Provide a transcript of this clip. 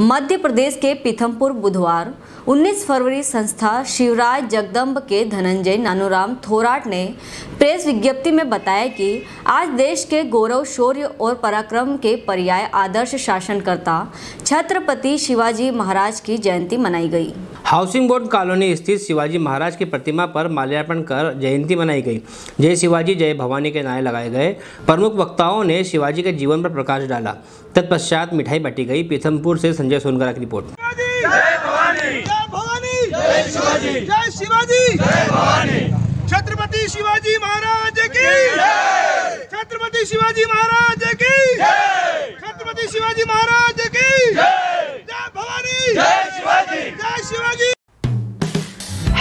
मध्य प्रदेश के पीथमपुर बुधवार 19 फरवरी संस्था शिवराय जगदंब के धनंजय नानूराम थोराट ने प्रेस विज्ञप्ति में बताया कि आज देश के गौरव, शौर्य और पराक्रम के पर्याय आदर्श शासनकर्ता छत्रपति शिवाजी महाराज की जयंती मनाई गई। हाउसिंग बोर्ड कॉलोनी स्थित शिवाजी महाराज की प्रतिमा पर माल्यार्पण कर जयंती मनाई गई। जय शिवाजी जय भवानी के नारे लगाए गए। प्रमुख वक्ताओं ने शिवाजी के जीवन पर प्रकाश डाला। तत्पश्चात मिठाई बांटी गई। पीथमपुर से संजय सोनगरा की रिपोर्ट। जय शिवाजी जय भवानी। छत्रपति शिवाजी महाराज की जय। छत्रपति शिवाजी महाराज की जय। छत्रपति शिवाजी महाराज की जय। जय भवानी जय शिवाजी जय शिवाजी।